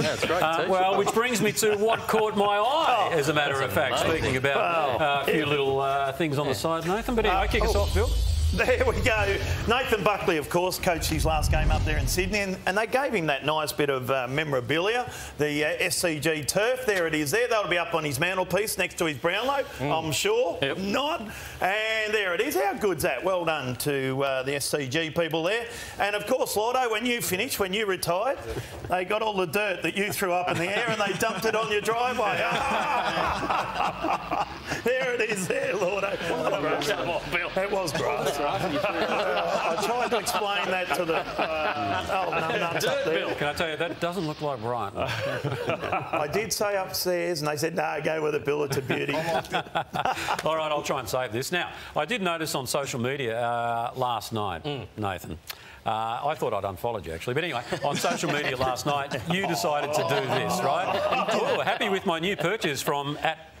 different. Yeah, it's great. Well, which brings me to what caught my eye, as a matter of fact, speaking about a few little things on the side, Nathan. But anyway, kick us off, Bill. There we go. Nathan Buckley, of course, coached his last game up there in Sydney, and they gave him that nice bit of memorabilia, the SCG turf. There it is there. That'll be up on his mantelpiece next to his Brownlow, I'm sure. Yep. Not. And there it is. How good's that? Well done to the SCG people there. And, of course, Lordo, when you finished, when you retired, they got all the dirt that you threw up in the air and they dumped it on your driveway. Ah! There it is there, Lordo. Oh, Bill. It was grass. I tried to explain that to the... Bill, can I tell you, that doesn't look like Brian. I did say upstairs, and they said, no, go with it, Bill, it's a beauty. All right, I'll try and save this. Now, I did notice on social media last night, Nathan, I thought I'd unfollowed you, actually. But anyway, on social media last night, you decided to do this, right? Oh, happy with my new purchase from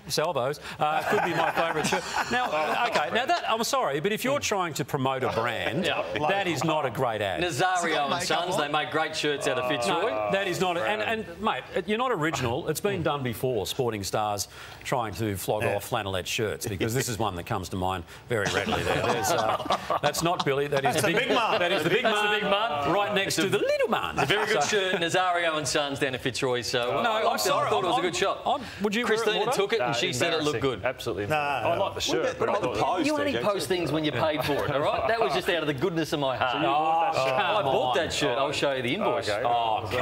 Salvos, could be my favourite shirt. Now, okay, now that, I'm sorry, but if you're trying to promote a brand, that is not a great ad. Nazario and Sons, they make great shirts out of Fitzroy. No, that is not, and mate, you're not original. It's been done before, sporting stars trying to flog off flannelette shirts, because this is one that comes to mind very readily there. That's not Billy, that is the big man. That is the big man, right next to the little man. It's a very good shirt, Nazario and Sons down at Fitzroy, so no, I'm sorry, I thought it was a good shot. Would you? Christina took it. She said it looked good. Absolutely. No, I like the shirt. You only post things when you paid for it, all right? That was just out of the goodness of my heart. So you bought that shirt. I bought that shirt. I'll show you the invoice. Oh, okay.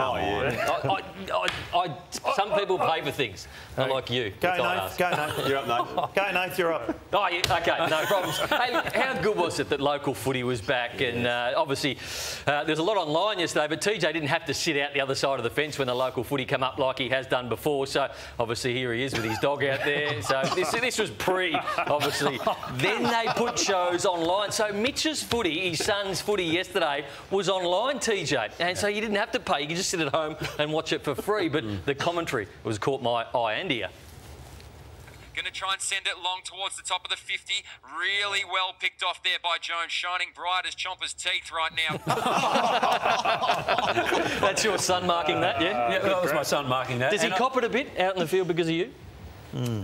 Come on. Some people pay for things. Not like you. Go, Nath. Go, Nath. You're up, Nath. Go, Nath. You're up. Oh, yeah, okay. No problems. Hey, how good was it that local footy was back? And obviously, there's a lot online yesterday, but TJ didn't have to sit out the other side of the fence when the local footy come up like he has done before. So obviously, here he is with his dog out there. So this was pre, obviously. Then they put shows online. So Mitch's footy, his son's footy yesterday, was online, TJ. And so you didn't have to pay. You could just sit at home and watch it for free. But the commentary caught my eye and ear. Going to try and send it long towards the top of the 50. Really well picked off there by Jones, shining bright as Chomper's teeth right now. That's your son marking that, yeah? Yeah, that was my son marking that. Does he cop it a bit out in the field because of you?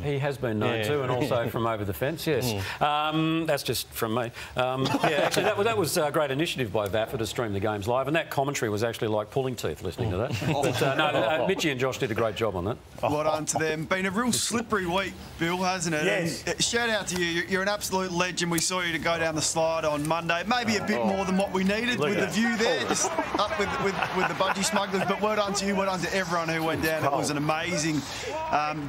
He has been known to, and also from over the fence, yes. That's just from me. Actually, that was a great initiative by Vaffer to stream the games live, and that commentary was actually like pulling teeth listening to that. But, no, Mitchie and Josh did a great job on that. Well done to them. Been a real slippery week, Bill, hasn't it? Yes. And shout out to you. You're an absolute legend. We saw you to go down the slide on Monday, maybe a bit more than what we needed with the view there, just up with the budgie smugglers. But well done to you. Well done to everyone who went down. It was an amazing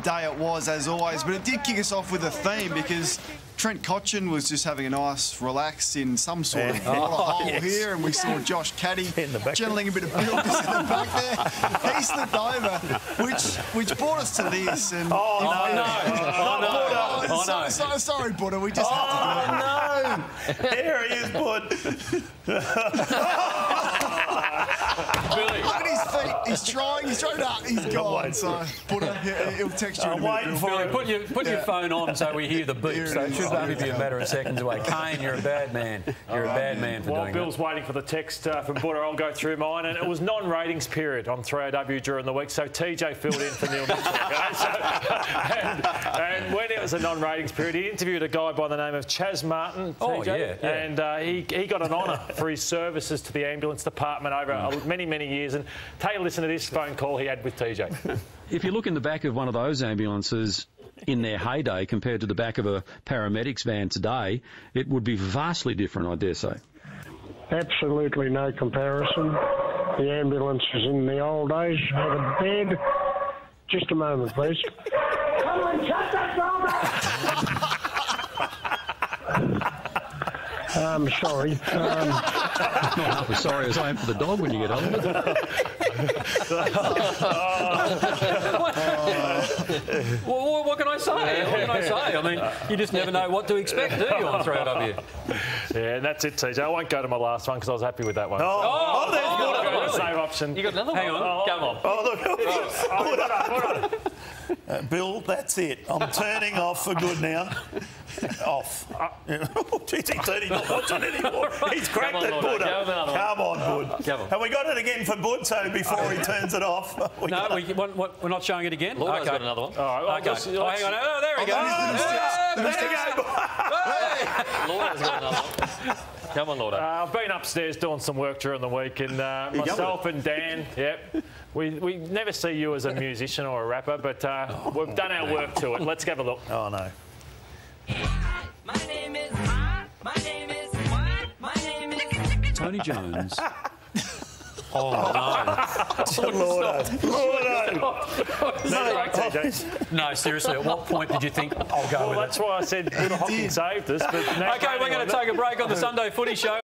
day it was, as always, but it did kick us off with a theme, because Trent Cotchin was just having a nice relax in some sort of hole here, and we saw Josh Caddy channeling a bit of Bilkis in the back there. He slipped over, which brought us to this. And, sorry, Buddha, we just had to do it. There he is, Buddha. Billy. Look at his feet. He's trying to... He's gone. So, Buddha, he'll text you. I'm waiting for him. Put your phone on so we hear the beep. So it should only be a matter of seconds away. Kane, you're a bad man. You're a bad man for doing that. While Bill's waiting for the text from Buddha, I'll go through mine. And it was non-ratings period on 3AW during the week, so TJ filled in for Neil Mitchell. Okay? So, and when it was a non-ratings period, he interviewed a guy by the name of Chaz Martin, and he got an honour for his services to the ambulance department over many, many years. And take a listen to this phone call he had with TJ. If you look in the back of one of those ambulances in their heyday compared to the back of a paramedics van today, it would be vastly different, I dare say. Absolutely no comparison. The ambulances in the old days had a bed. Just a moment, please. Come on, shut that dog. I'm sorry. Not half as sorry as I am for the dog when you get home. Well, what can I say? What can I say? I mean, you just never know what to expect, do you, on 3AW? Yeah, and that's it, TJ. I won't go to my last one because I was happy with that one. Oh, there's save option. You got another one? Hang on. Come on. Oh, look. Hold on. Bill, that's it. I'm turning off for good now. Off. Oh, geez, he's not watching anymore. He's cracked on, that Buddha. Come on, Bud. Have we got it again for Bud? So before he turns it off. We're not showing it again? Lord, okay. Got another one. All right, okay. Oh, hang on. Oh, there we go. Lord has got another one. Come on, Lord. I've been upstairs doing some work during the week, and myself and Dan, we never see you as a musician or a rapper, but we've done our work to it. Let's have a look. Oh, no. My name is Mark. My name is Mark. My name is Tony Jones. Oh, no. Lordo. No, seriously, at what point did you think, I'll go with it? Well, that's why I said Peter Hopkins saved us. But okay, we're going to take a break on the Sunday Footy Show.